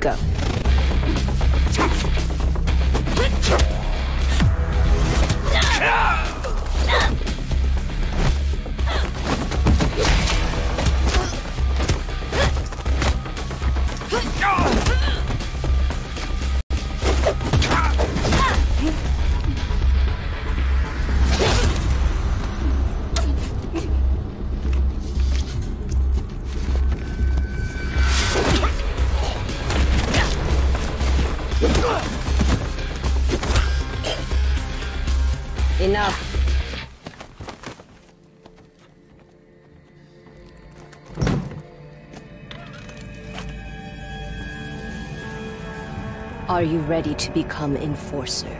Go. Are you ready to become enforcer?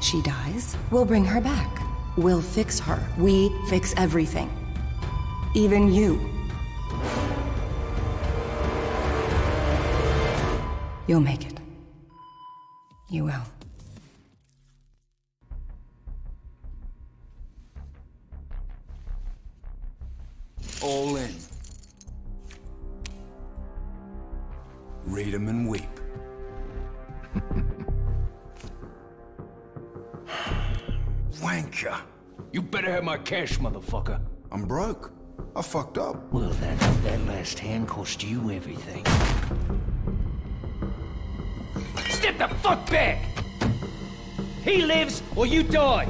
She dies, we'll bring her back. We'll fix her. We fix everything. Even you. You'll make it. You will. All in. Read 'em and weep. Wanker. You better have my cash, motherfucker. I'm broke. I fucked up. Well, that last hand cost you everything. Step the fuck back! He lives or you die!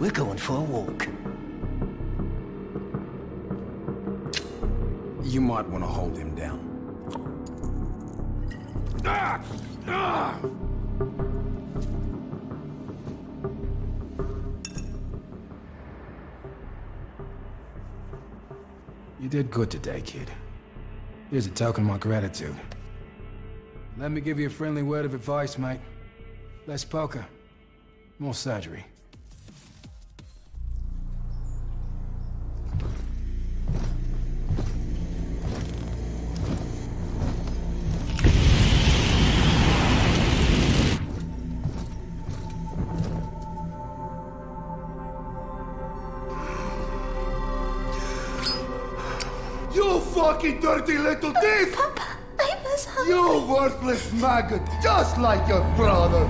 We're going for a walk. You might want to hold him down. Ah! Ah! You did good today, kid. Here's a token of my gratitude. Let me give you a friendly word of advice, mate. Less poker, more surgery. Dirty little thief! Papa, I was hungry. You worthless maggot, just like your brother.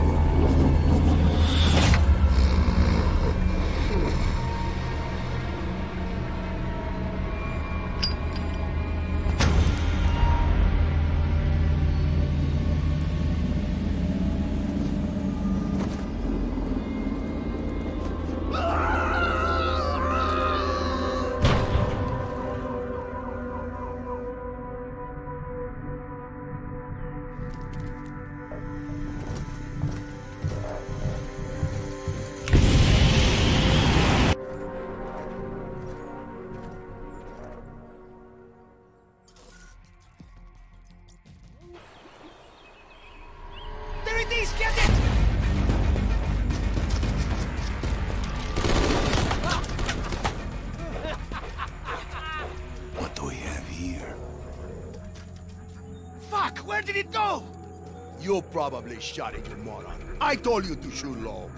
You probably shot it, you moron. I told you to shoot low.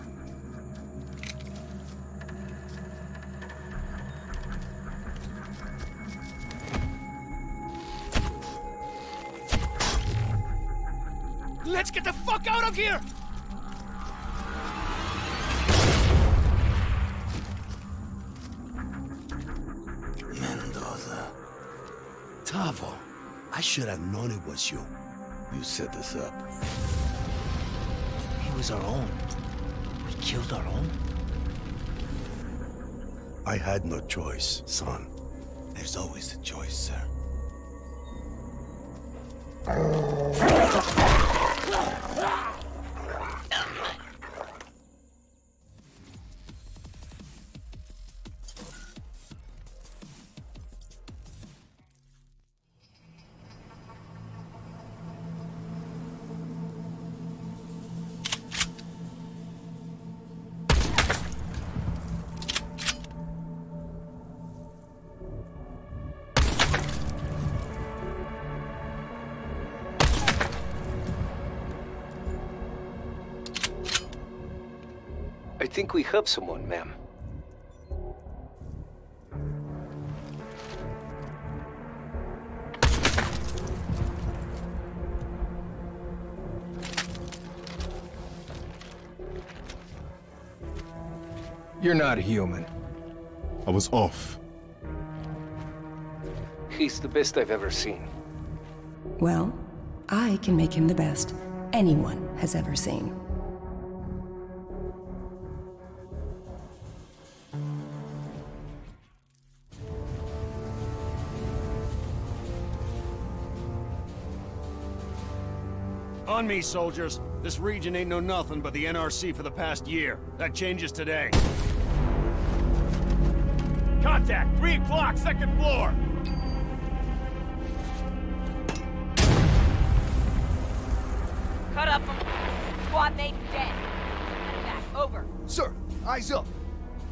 Let's get the fuck out of here! Mendoza. Tavo, I should have known it was you. You set this up. He was our own. We killed our own? I had no choice, son. There's always a choice, sir. I think we have someone, ma'am. You're not human. I was off. He's the best I've ever seen. Well, I can make him the best anyone has ever seen. On me, soldiers. This region ain't no nothing but the NRC for the past year. That changes today. Contact! 3 o'clock, 2nd floor! Cut up them. Squad mate's dead. Back. Over. Sir, eyes up.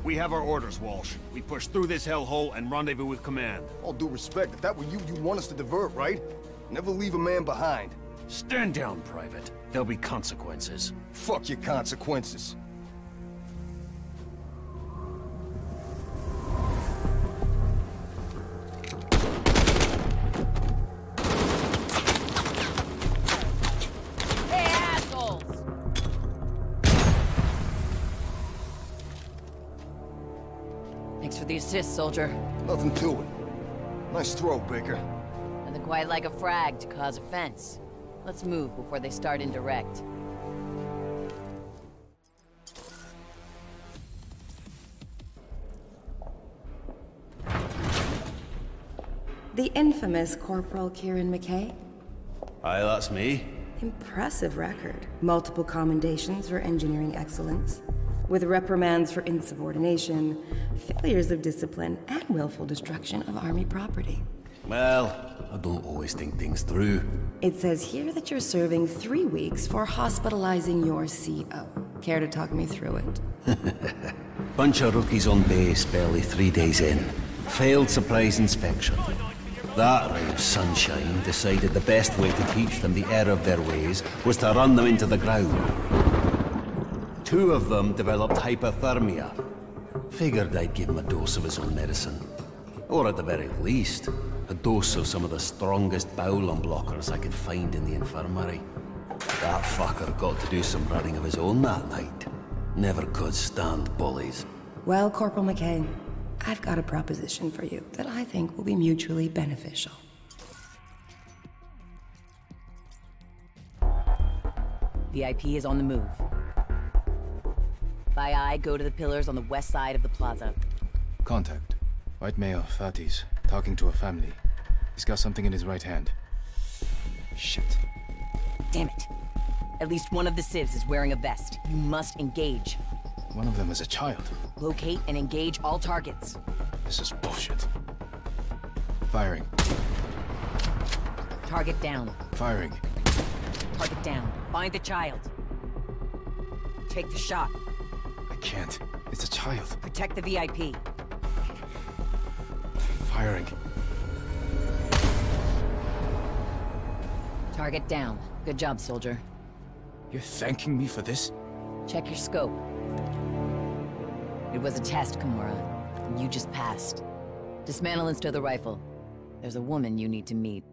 We have our orders, Walsh. We push through this hellhole and rendezvous with command. All due respect, if that were you, you'd want us to divert, right? Never leave a man behind. Stand down, Private. There'll be consequences. Fuck your consequences. Hey, assholes! Thanks for the assist, soldier. Nothing to it. Nice throw, Baker. Nothing quite like a frag to cause offense. Let's move before they start indirect. The infamous Corporal Kieran McKay. Aye, that's me. Impressive record. Multiple commendations for engineering excellence, with reprimands for insubordination, failures of discipline, and willful destruction of army property. Well, I don't always think things through. It says here that you're serving 3 weeks for hospitalizing your CO. Care to talk me through it? Bunch of rookies on base barely 3 days in. Failed surprise inspection. That ray of sunshine decided the best way to teach them the error of their ways was to run them into the ground. 2 of them developed hypothermia. Figured I'd give him a dose of his own medicine. Or at the very least, a dose of some of the strongest Bowlon blockers I could find in the infirmary. That fucker got to do some running of his own that night. Never could stand bullies. Well, Corporal McCain, I've got a proposition for you that I think will be mutually beneficial. The IP is on the move. By eye, go to the pillars on the west side of the plaza. Contact. White male, 30s, talking to a family. He's got something in his right hand. Shit. Damn it. At least one of the civs is wearing a vest. You must engage. One of them is a child. Locate and engage all targets. This is bullshit. Firing. Target down. Firing. Target down. Find the child. Take the shot. I can't. It's a child. Protect the VIP. Firing. Target down. Good job, soldier. You're thanking me for this? Check your scope. It was a test, Kimura, and you just passed. Dismantle and stow the rifle. There's a woman you need to meet.